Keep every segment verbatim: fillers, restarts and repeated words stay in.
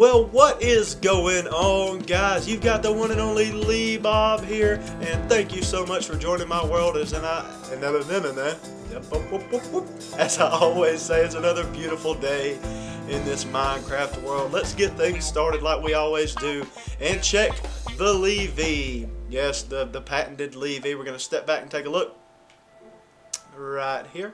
Well, what is going on, guys? You've got the one and only Lee Bob here, and thank you so much for joining my world. As and I, and then, and then, as I always say, it's another beautiful day in this Minecraft world. Let's get things started like we always do, and check the Levy. Yes, the the patented Levy. We're gonna step back and take a look right here.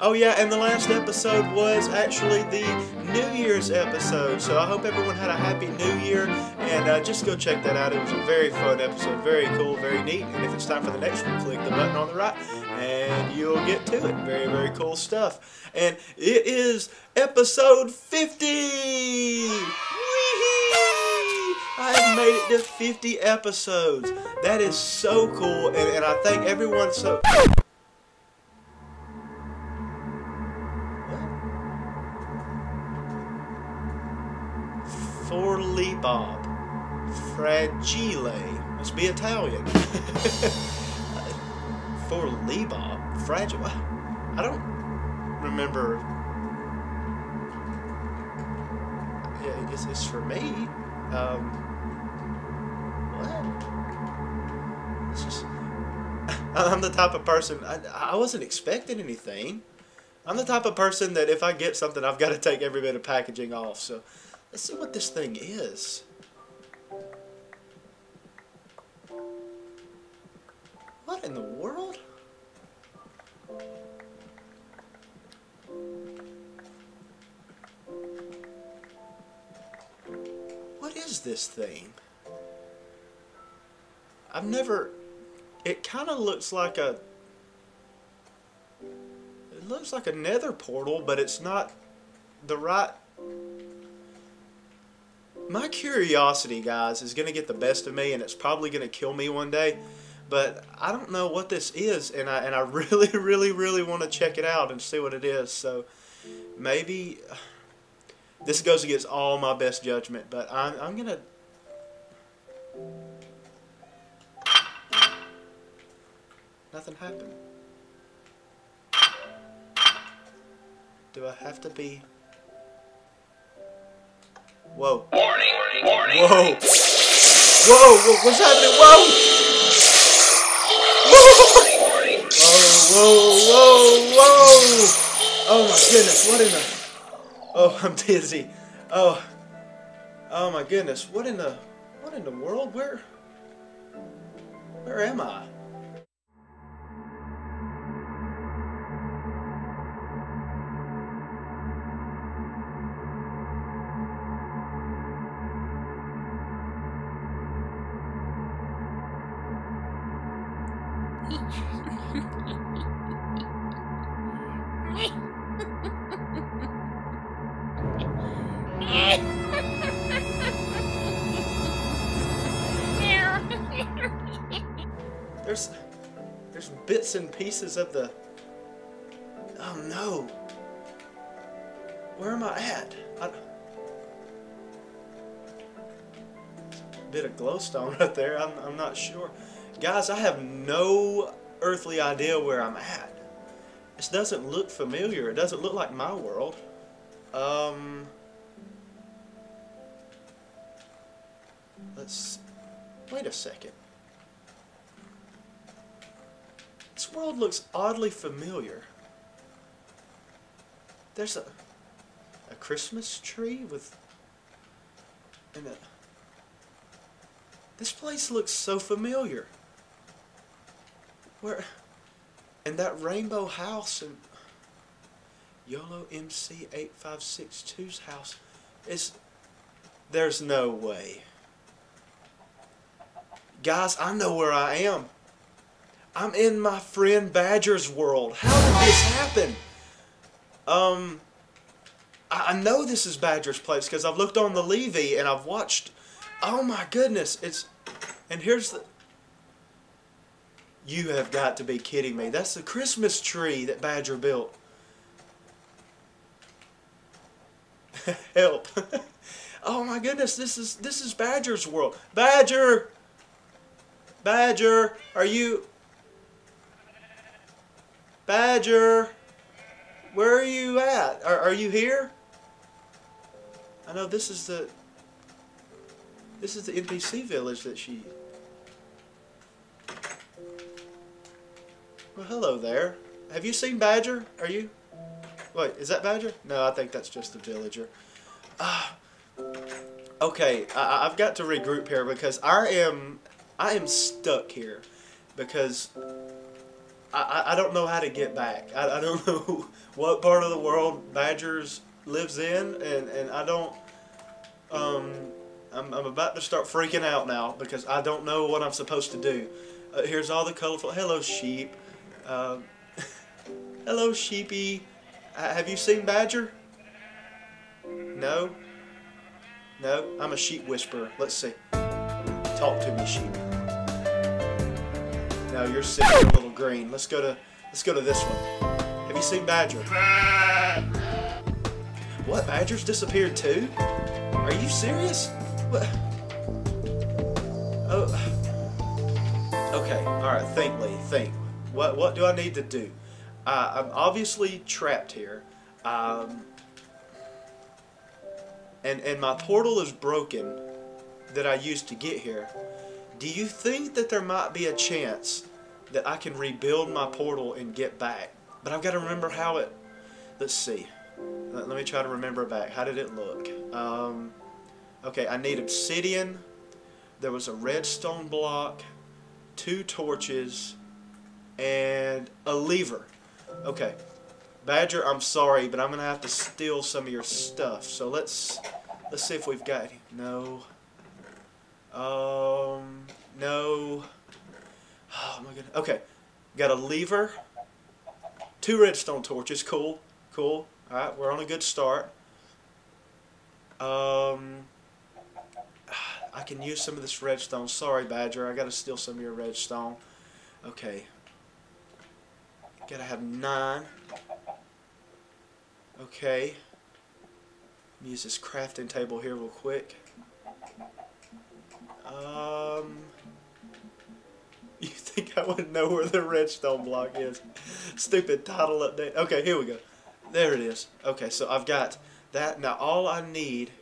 Oh yeah, and the last episode was actually the New Year's episode, so I hope everyone had a happy New Year, and uh, just go check that out. It was a very fun episode, very cool, very neat, and if it's time for the next one, click the button on the right, and you'll get to it. Very, very cool stuff. And it is episode fifty! Wee-hee! I have made it to fifty episodes. That is so cool, and, and I thank everyone so... For Lee Bob, fragile, must be Italian. For Lee Bob, fragile, I don't remember. Yeah, it's, it's for me. Um, what? It's just, I'm the type of person, I, I wasn't expecting anything. I'm the type of person that if I get something, I've got to take every bit of packaging off, so. Let's see what this thing is. What in the world? What is this thing? I've never... It kind of looks like a... It looks like a nether portal, but it's not the right... My curiosity, guys, is going to get the best of me, and it's probably going to kill me one day, but I don't know what this is, and I, and I really, really, really want to check it out and see what it is, so maybe uh, this goes against all my best judgment, but I'm, I'm going to... Nothing happened. Do I have to be... Whoa. Warning, warning. Whoa. Whoa, what's happening? Whoa. Whoa. Warning, warning. Whoa, whoa, whoa, whoa. Oh my goodness, what in the... Oh, I'm dizzy. Oh. Oh my goodness, what in the... What in the world? Where... Where am I? There's, there's bits and pieces of the... Oh no! Where am I at? I... Bit of glowstone right there, I'm, I'm not sure. Guys, I have no earthly idea where I'm at. This doesn't look familiar, it doesn't look like my world. Um... Let's... Wait a second. This world looks oddly familiar. There's a... a Christmas tree with... and a... This place looks so familiar. Where... and that rainbow house and... YOLO M C eight five six two's house is... There's no way. Guys, I know where I am. I'm in my friend Badger's world. How did this happen? Um... I, I know this is Badger's place because I've looked on the Levy and I've watched... Oh my goodness, it's... And here's the... You have got to be kidding me. That's the Christmas tree that Badger built. Help. Oh my goodness, this is this is Badger's world. Badger! Badger, are you... Badger, where are you at? Are, are you here? I know this is the... This is the N P C village that she... Well, hello there. Have you seen Badger? Are you... Wait, is that Badger? No, I think that's just the villager. Ah... Uh, okay, I, I've got to regroup here because I am... I am stuck here. Because... I, I don't know how to get back. I, I don't know what part of the world Badgers lives in, and, and I don't... Um, I'm, I'm about to start freaking out now because I don't know what I'm supposed to do. Uh, here's all the colorful... Hello, sheep. Uh, hello, sheepy. Uh, have you seen Badger? No? No? I'm a sheep whisperer. Let's see. Talk to me, sheep. No, you're sick, you're a little green. Let's go to let's go to this one. Have you seen Badger? What? Badger's disappeared too? Are you serious? What? Oh. Okay. All right. Think, Lee. Think. What? What do I need to do? Uh, I'm obviously trapped here, um, and and my portal is broken that I used to get here. Do you think that there might be a chance that I can rebuild my portal and get back? But I've got to remember how it... Let's see. Let, let me try to remember back. How did it look? Um, okay, I need obsidian. There was a redstone block, two torches, and a lever. Okay. Badger, I'm sorry, but I'm going to have to steal some of your stuff. So let's, let's see if we've got... No... Um, no. Oh my goodness. Okay. Got a lever. Two redstone torches. Cool. Cool. Alright, we're on a good start. Um, I can use some of this redstone. Sorry, Badger. I gotta steal some of your redstone. Okay. Gotta have nine. Okay. Let me use this crafting table here real quick. Um, you think I would know where the redstone block is? Stupid title update. Okay, here we go. There it is. Okay, so I've got that. Now all I need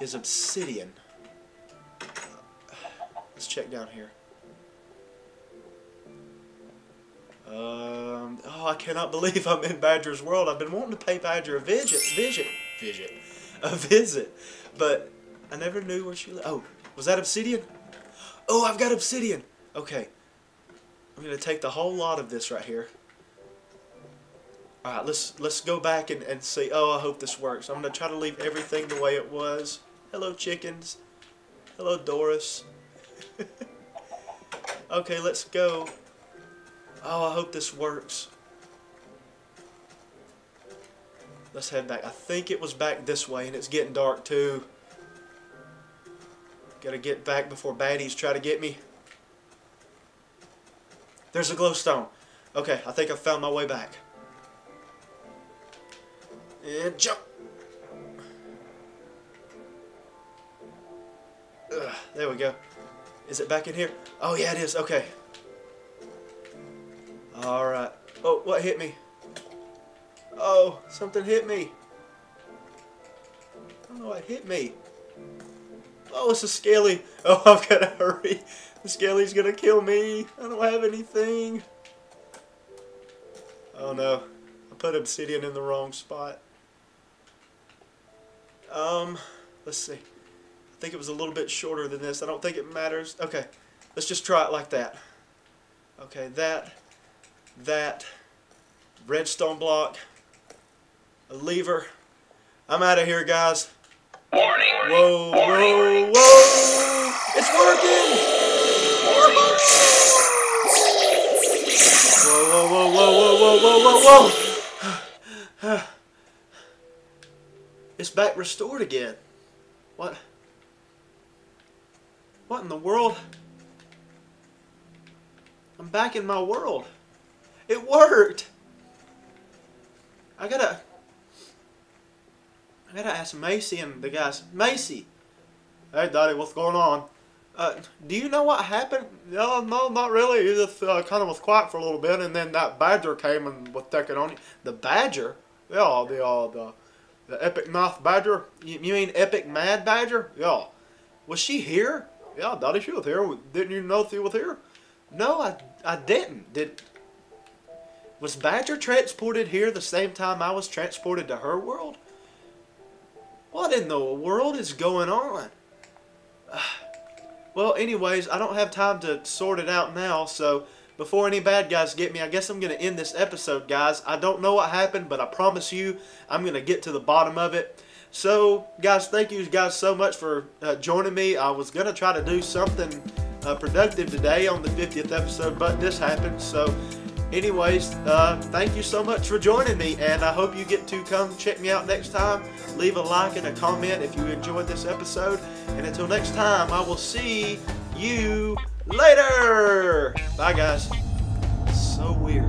is obsidian. Let's check down here. Um, oh, I cannot believe I'm in Badger's world. I've been wanting to pay Badger a visit, visit, visit, a visit, but I never knew where she lived. Oh. Was that obsidian? Oh, I've got obsidian! Okay. I'm going to take the whole lot of this right here. Alright, let's let's go back and, and see. Oh, I hope this works. I'm going to try to leave everything the way it was. Hello, chickens. Hello, Doris. Okay, let's go. Oh, I hope this works. Let's head back. I think it was back this way, and it's getting dark, too. Gotta get back before baddies try to get me. There's a glowstone. Okay, I think I found my way back. And jump! Ugh, there we go. Is it back in here? Oh yeah, it is. Okay. Alright. Oh, what hit me? Oh, something hit me. I don't know what hit me. Oh, it's a scaly. Oh, I've got to hurry. The scaly's going to kill me. I don't have anything. Oh, no. I put obsidian in the wrong spot. Um, let's see. I think it was a little bit shorter than this. I don't think it matters. Okay, let's just try it like that. Okay, that, that, redstone block, a lever. I'm out of here, guys. Warning. Whoa, whoa, whoa! It's working! We're working! Whoa, whoa, whoa, whoa, whoa, whoa, whoa, whoa! It's back restored again. What? What in the world? I'm back in my world. It worked! I gotta... I gotta ask Macy and the guys. Macy! Hey, Daddy, what's going on? Uh, do you know what happened? No, no, not really. You just uh, kind of was quiet for a little bit, and then that badger came and was taking on you. The badger? Yeah, the, uh, the, The epic mouth badger? You, you mean epic mad badger? Yeah. Was she here? Yeah, I thought she was here. Didn't you know she was here? No, I, I didn't. Did Was Badger transported here the same time I was transported to her world? What in the world is going on? Uh, well, anyways, I don't have time to sort it out now, so before any bad guys get me, I guess I'm going to end this episode, guys. I don't know what happened, but I promise you, I'm going to get to the bottom of it. So, guys, thank you guys so much for uh, joining me. I was going to try to do something uh, productive today on the fiftieth episode, but this happened, so... Anyways, uh, thank you so much for joining me, and I hope you get to come check me out next time. Leave a like and a comment if you enjoyed this episode, and until next time, I will see you later! Bye, guys. So weird.